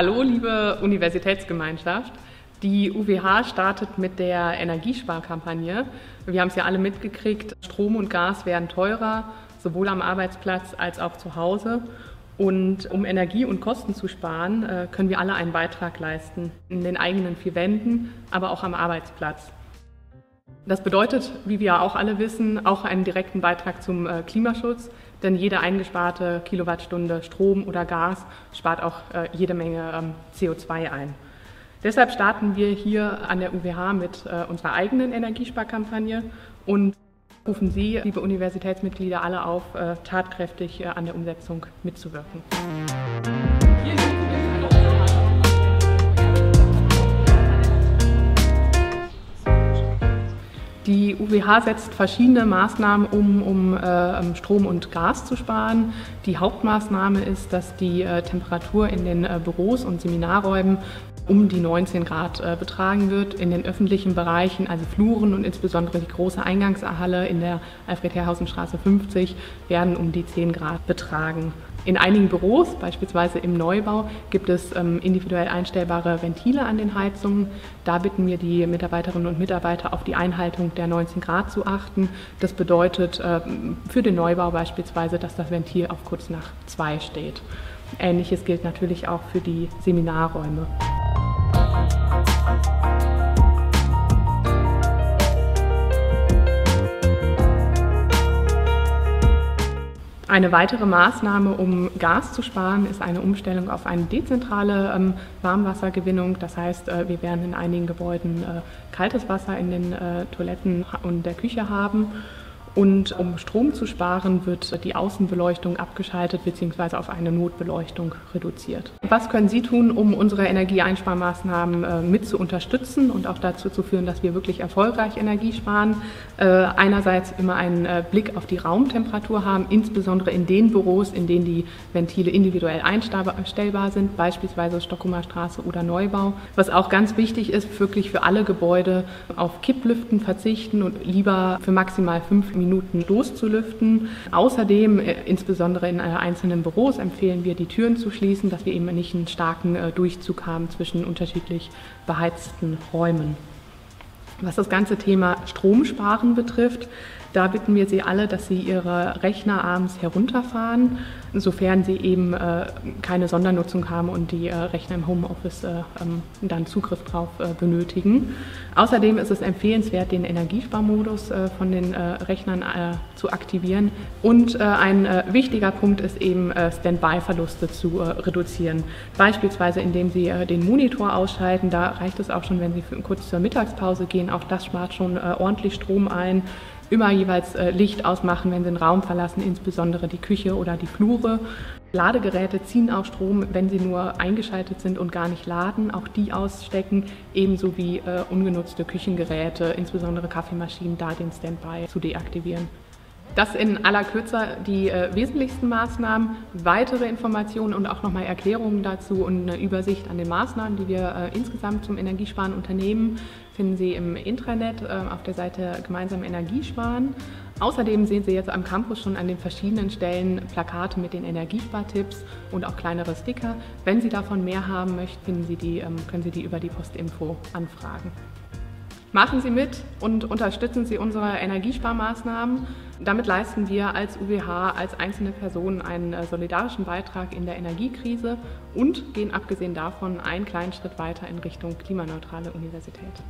Hallo, liebe Universitätsgemeinschaft. Die UWH startet mit der Energiesparkampagne. Wir haben es ja alle mitgekriegt, Strom und Gas werden teurer, sowohl am Arbeitsplatz als auch zu Hause. Und um Energie und Kosten zu sparen, können wir alle einen Beitrag leisten, in den eigenen vier Wänden, aber auch am Arbeitsplatz. Das bedeutet, wie wir ja auch alle wissen, auch einen direkten Beitrag zum Klimaschutz, denn jede eingesparte Kilowattstunde Strom oder Gas spart auch jede Menge CO2 ein. Deshalb starten wir hier an der UWH mit unserer eigenen Energiesparkampagne und rufen Sie, liebe Universitätsmitglieder, alle auf, tatkräftig an der Umsetzung mitzuwirken. Die UWH setzt verschiedene Maßnahmen um Strom und Gas zu sparen. Die Hauptmaßnahme ist, dass die Temperatur in den Büros und Seminarräumen um die 19 Grad betragen wird. In den öffentlichen Bereichen, also Fluren und insbesondere die große Eingangshalle in der Alfred-Herrhausen-Straße 50, werden um die 10 Grad betragen. In einigen Büros, beispielsweise im Neubau, gibt es individuell einstellbare Ventile an den Heizungen. Da bitten wir die Mitarbeiterinnen und Mitarbeiter, auf die Einhaltung der 19 Grad zu achten. Das bedeutet für den Neubau beispielsweise, dass das Ventil auf kurz nach 2 steht. Ähnliches gilt natürlich auch für die Seminarräume. Eine weitere Maßnahme, um Gas zu sparen, ist eine Umstellung auf eine dezentrale Warmwassergewinnung. Das heißt, wir werden in einigen Gebäuden kaltes Wasser in den Toiletten und der Küche haben. Und um Strom zu sparen, wird die Außenbeleuchtung abgeschaltet bzw. auf eine Notbeleuchtung reduziert. Was können Sie tun, um unsere Energieeinsparmaßnahmen mit zu unterstützen und auch dazu zu führen, dass wir wirklich erfolgreich Energie sparen? Einerseits immer einen Blick auf die Raumtemperatur haben, insbesondere in den Büros, in denen die Ventile individuell einstellbar sind, beispielsweise Stockumer Straße oder Neubau. Was auch ganz wichtig ist, wirklich für alle Gebäude auf Kipplüften verzichten und lieber für maximal 5 Minuten loszulüften. Außerdem, insbesondere in einzelnen Büros, empfehlen wir, die Türen zu schließen, dass wir eben nicht einen starken Durchzug haben zwischen unterschiedlich beheizten Räumen. Was das ganze Thema Stromsparen betrifft, da bitten wir Sie alle, dass Sie Ihre Rechner abends herunterfahren, sofern Sie eben keine Sondernutzung haben und die Rechner im Homeoffice dann Zugriff drauf benötigen. Außerdem ist es empfehlenswert, den Energiesparmodus von den Rechnern zu aktivieren. Und ein wichtiger Punkt ist eben, Standby-Verluste zu reduzieren. Beispielsweise, indem Sie den Monitor ausschalten. Da reicht es auch schon, wenn Sie kurz zur Mittagspause gehen. Auch das spart schon ordentlich Strom ein. Immer jeweils Licht ausmachen, wenn Sie den Raum verlassen, insbesondere die Küche oder die Flure. Ladegeräte ziehen auch Strom, wenn sie nur eingeschaltet sind und gar nicht laden. Auch die ausstecken, ebenso wie ungenutzte Küchengeräte, insbesondere Kaffeemaschinen, da den Standby zu deaktivieren. Das in aller Kürze die wesentlichsten Maßnahmen. Weitere Informationen und auch nochmal Erklärungen dazu und eine Übersicht an den Maßnahmen, die wir insgesamt zum Energiesparen unternehmen, finden Sie im Intranet auf der Seite Gemeinsam Energiesparen. Außerdem sehen Sie jetzt am Campus schon an den verschiedenen Stellen Plakate mit den Energiespartipps und auch kleinere Sticker. Wenn Sie davon mehr haben möchten, können Sie die über die Postinfo anfragen. Machen Sie mit und unterstützen Sie unsere Energiesparmaßnahmen. Damit leisten wir als UWH, als einzelne Personen einen solidarischen Beitrag in der Energiekrise und gehen abgesehen davon einen kleinen Schritt weiter in Richtung klimaneutrale Universität.